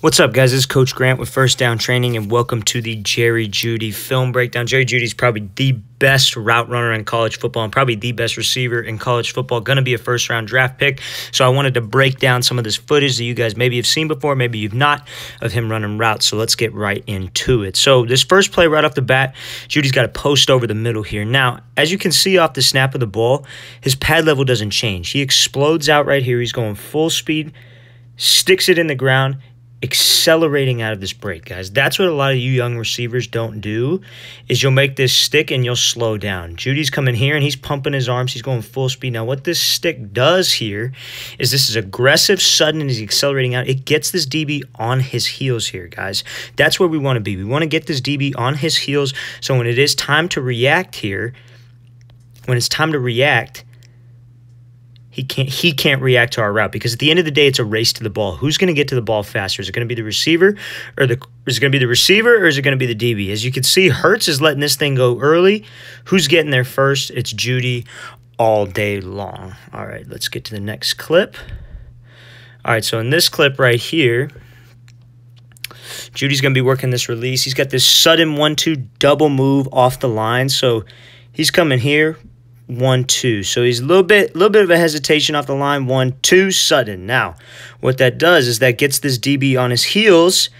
What's up, guys? This is Coach Grant with First Down Training, and welcome to the Jerry Jeudy film breakdown. Jerry Jeudy is probably the best route runner in college football and probably the best receiver in college football. Going to be a first-round draft pick, so I wanted to break down some of this footage that you guys maybe have seen before, maybe you've not, of him running routes. So let's get right into it. So this first play right off the bat, Jeudy's got a post over the middle here. Now, as you can see off the snap of the ball, his pad level doesn't change. He explodes out right here. He's going full speed, sticks it in the ground, accelerating out of this break, guys. That's what a lot of you young receivers don't do, is you'll make this stick and you'll slow down. Jeudy's coming here and he's pumping his arms. He's going full speed. Now, what this stick does here is this is aggressive, sudden, and he's accelerating out. It gets this DB on his heels here, guys. That's where we want to be. We want to get this DB on his heels, so when it is time to react here, he can't react to our route, because at the end of the day, it's a race to the ball. Who's going to get to the ball faster? Is it going to be the receiver, or is it going to be the DB? As you can see, Hurts is letting this thing go early. Who's getting there first? It's Jeudy all day long. All right, let's get to the next clip. All right, so in this clip right here, Jeudy's going to be working this release. He's got this sudden 1-2 double move off the line. So he's coming here. 1-2. So he's a little bit of a hesitation off the line. 1-2 sudden. Now, what that does is that gets this DB on his heels,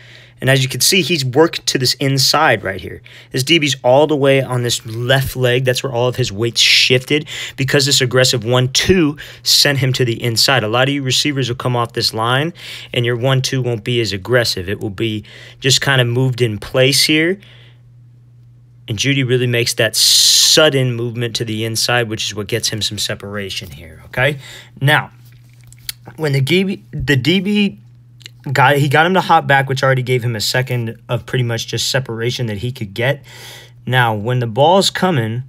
and as you can see, he's worked to this inside right here. This DB's all the way on this left leg. That's where all of his weight's shifted, because this aggressive 1-2 sent him to the inside. A lot of you receivers will come off this line, and your 1-2 won't be as aggressive. It will be just kind of moved in place here, and Jeudy really makes that sudden movement to the inside, which is what gets him some separation here, okay? Now, when the DB got him to hop back, which already gave him a second of pretty much just separation that he could get. Now, when the ball's coming,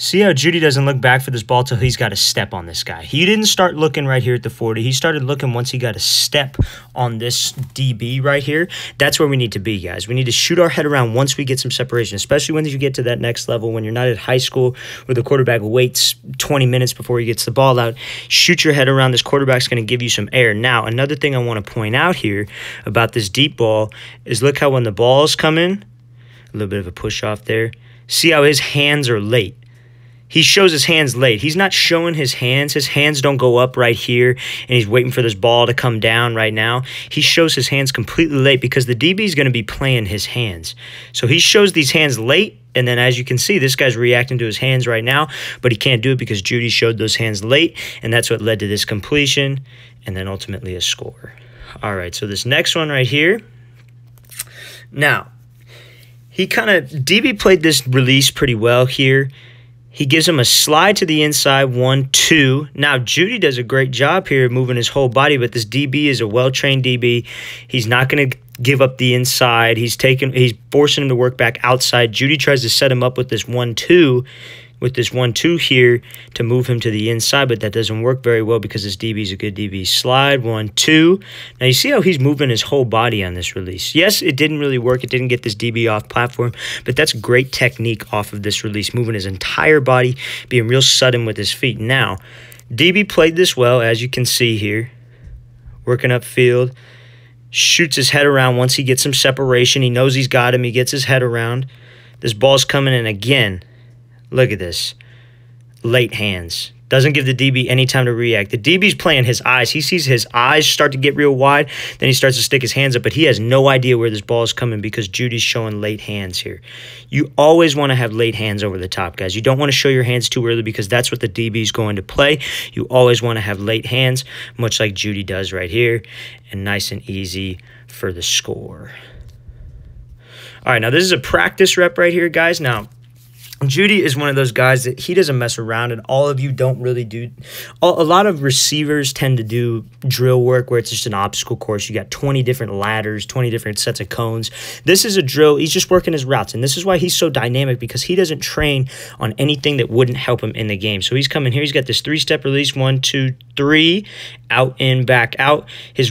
see how Jeudy doesn't look back for this ball till he's got a step on this guy. He didn't start looking right here at the 40. He started looking once he got a step on this DB right here. That's where we need to be, guys. We need to shoot our head around once we get some separation, especially when you get to that next level, when you're not at high school where the quarterback waits 20 minutes before he gets the ball out. Shoot your head around. This quarterback's going to give you some air. Now, another thing I want to point out here about this deep ball is look how when the ball's coming, a little bit of a push off there. See how his hands are late. He shows his hands late. He's not showing his hands. His hands don't go up right here, and he's waiting for this ball to come down right now. He shows his hands completely late because the DB is going to be playing his hands. So he shows these hands late, and then as you can see, this guy's reacting to his hands right now, but he can't do it because Jeudy showed those hands late, and that's what led to this completion and then ultimately a score. All right, so this next one right here. Now, DB played this release pretty well here. He gives him a slide to the inside, 1-2. Now, Jeudy does a great job here moving his whole body, but this DB is a well-trained DB. He's not going to give up the inside. He's forcing him to work back outside. Jeudy tries to set him up with this 1-2. With this 1-2 here to move him to the inside, but that doesn't work very well because this DB is a good DB. Slide, 1-2. Now you see how he's moving his whole body on this release. Yes, it didn't really work. It didn't get this DB off platform, but that's great technique off of this release, moving his entire body, being real sudden with his feet. Now, DB played this well, as you can see here, working upfield, shoots his head around once he gets some separation. He knows he's got him. He gets his head around. This ball's coming in again. Look at this. Late hands. Doesn't give the DB any time to react. The DB's playing his eyes. He sees his eyes start to get real wide. Then he starts to stick his hands up, but he has no idea where this ball is coming because Jeudy's showing late hands here. You always want to have late hands over the top, guys. You don't want to show your hands too early because that's what the DB's going to play. You always want to have late hands, much like Jeudy does right here, and nice and easy for the score. All right, now this is a practice rep right here, guys. Now, Jeudy is one of those guys that he doesn't mess around, and all of you don't really do. A lot of receivers tend to do drill work where it's just an obstacle course. You got 20 different ladders, 20 different sets of cones. This is a drill. He's just working his routes, and this is why he's so dynamic, because he doesn't train on anything that wouldn't help him in the game. So he's coming here. He's got this three-step release, 1, 2, 3, out, in, back, out. His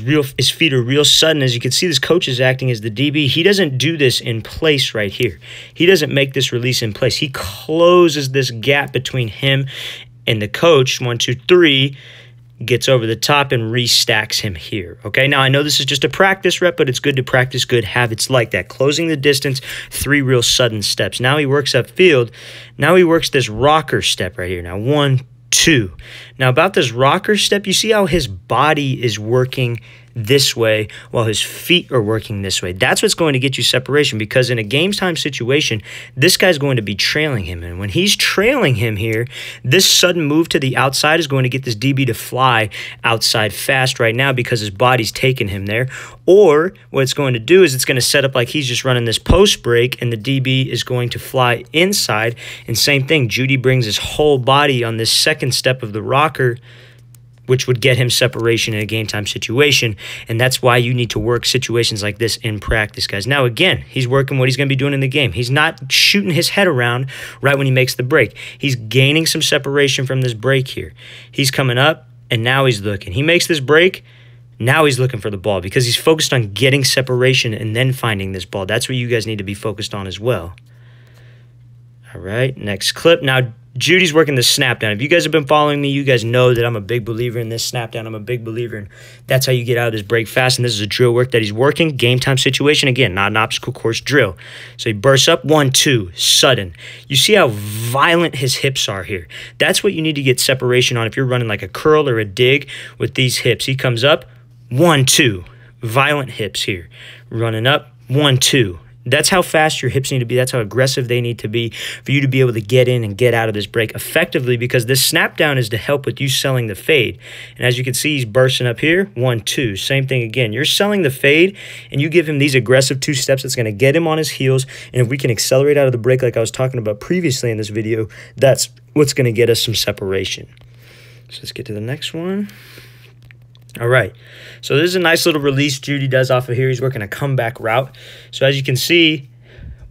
feet are real sudden. As you can see, this coach is acting as the DB. He doesn't do this in place right here. He doesn't make this release in place. He closes this gap between him and the coach, 1, 2, 3, gets over the top and restacks him here. Okay, now I know this is just a practice rep, but it's good to practice good habits like that. Closing the distance, three real sudden steps. Now he works upfield. Now he works this rocker step right here. Now 1, 2. Now about this rocker step, you see how his body is working this way while his feet are working this way. That's what's going to get you separation, because in a game time situation, this guy's going to be trailing him. And when he's trailing him here, this sudden move to the outside is going to get this DB to fly outside fast right now because his body's taking him there. Or what it's going to do is it's going to set up like he's just running this post break and the DB is going to fly inside. And same thing, Jeudy brings his whole body on this second step of the rocker, which would get him separation in a game time situation. And that's why you need to work situations like this in practice, guys. Now, again, he's working what he's going to be doing in the game. He's not shooting his head around right when he makes the break. He's gaining some separation from this break here. He's coming up, and now he's looking. He makes this break. Now he's looking for the ball because he's focused on getting separation and then finding this ball. That's what you guys need to be focused on as well. All right, next clip. Now, Jeudy's working the snap down. If you guys have been following me, you guys know that I'm a big believer in this snap down. I'm a big believer in that's how you get out of this break fast, and this is a drill work that he's working. Game time situation, again, not an obstacle course drill. So he bursts up, 1, 2, sudden. You see how violent his hips are here. That's what you need to get separation on if you're running like a curl or a dig with these hips. He comes up, 1, 2, violent hips here. Running up, 1, 2. That's how fast your hips need to be. That's how aggressive they need to be for you to be able to get in and get out of this break effectively, because this snap down is to help with you selling the fade. And as you can see, he's bursting up here, 1, 2. Same thing again. You're selling the fade, and you give him these aggressive two steps. That's going to get him on his heels. And if we can accelerate out of the break like I was talking about previously in this video, that's what's going to get us some separation. So let's get to the next one. All right, so this is a nice little release Jeudy does off of here. He's working a comeback route. So as you can see,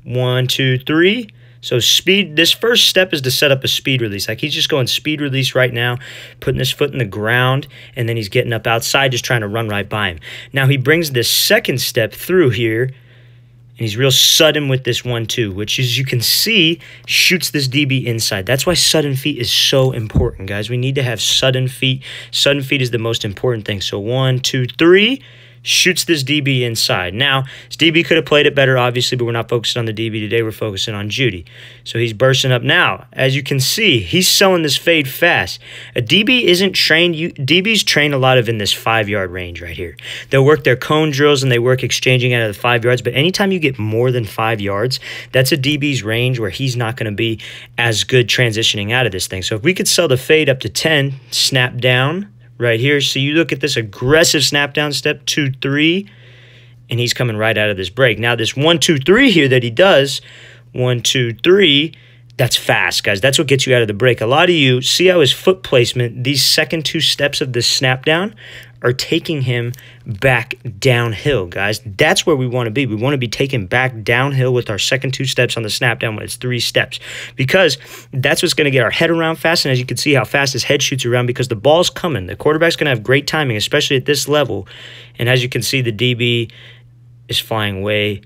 1, 2, 3. So speed, this first step is to set up a speed release. Like he's just going speed release right now, putting his foot in the ground, and then he's getting up outside, just trying to run right by him. Now he brings this second step through here, and he's real sudden with this 1, 2, which, as you can see, shoots this DB inside. That's why sudden feet is so important, guys. We need to have sudden feet. Sudden feet is the most important thing. So 1, 2, 3, shoots this DB inside. Now, this DB could have played it better, obviously, but we're not focusing on the DB today. We're focusing on Jeudy. So he's bursting up now. As you can see, he's selling this fade fast. A DB isn't trained. DBs train a lot of in this 5-yard range right here. They'll work their cone drills and they work exchanging out of the 5 yards, but anytime you get more than 5 yards, that's a DB's range where he's not going to be as good transitioning out of this thing. So if we could sell the fade up to 10, snap down right here. So you look at this aggressive snap down step, 2, 3, and he's coming right out of this break. Now this 1, 2, 3 here that he does, 1, 2, 3, that's fast, guys. That's what gets you out of the break. A lot of you see how his foot placement, these second two steps of this snap down are taking him back downhill, guys. That's where we want to be. We want to be taken back downhill with our second two steps on the snap down when it's 3 steps, because that's what's going to get our head around fast. And as you can see how fast his head shoots around because the ball's coming. The quarterback's going to have great timing, especially at this level. And as you can see, the DB is flying way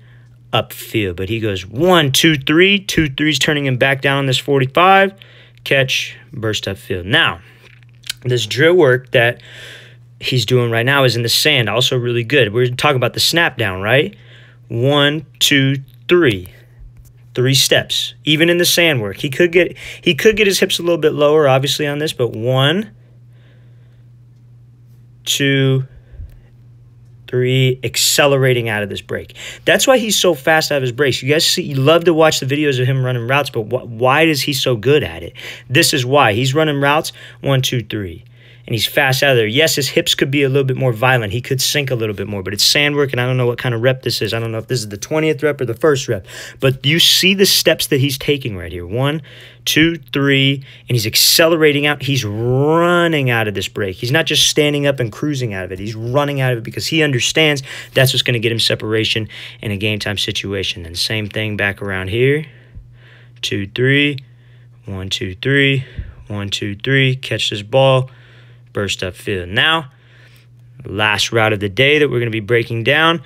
upfield. But he goes 1, 2, 3. 2, 3's turning him back down on this 45. Catch, burst upfield. Now, this drill work that he's doing right now is in the sand, also really good. We're talking about the snap down, right? 1, 2, 3. 3 steps. Even in the sand work, he could get his hips a little bit lower, obviously, on this, but 1, 2, 3, accelerating out of this break. That's why he's so fast out of his breaks. You guys see, you love to watch the videos of him running routes, but why is he so good at it? This is why. He's running routes, 1, 2, 3. And he's fast out of there. Yes, his hips could be a little bit more violent. He could sink a little bit more, but it's sand work, and I don't know what kind of rep this is. I don't know if this is the 20th rep or the 1st rep, but you see the steps that he's taking right here. 1, 2, 3, and he's accelerating out. He's running out of this break. He's not just standing up and cruising out of it. He's running out of it because he understands that's what's going to get him separation in a game time situation. And same thing back around here. 2, 3, 1, 2, 3, 1, 2, 3, catch this ball. Burst upfield. Now, last route of the day that we're going to be breaking down,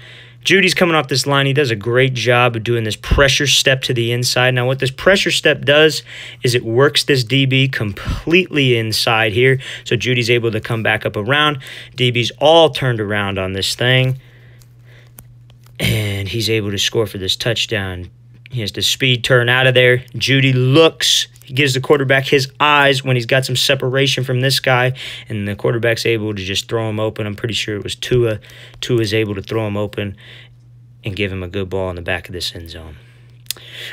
Jeudy's coming off this line. He does a great job of doing this pressure step to the inside. Now, what this pressure step does is it works this DB completely inside here. So Jeudy's able to come back up around. DB's all turned around on this thing. And he's able to score for this touchdown. He has the speed turn out of there. Jeudy looks. He gives the quarterback his eyes when he's got some separation from this guy, and the quarterback's able to just throw him open. I'm pretty sure it was Tua. Tua's able to throw him open and give him a good ball in the back of this end zone.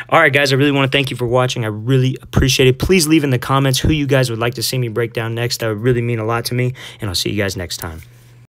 All right, guys, I really want to thank you for watching. I really appreciate it. Please leave in the comments who you guys would like to see me break down next. That would really mean a lot to me, and I'll see you guys next time.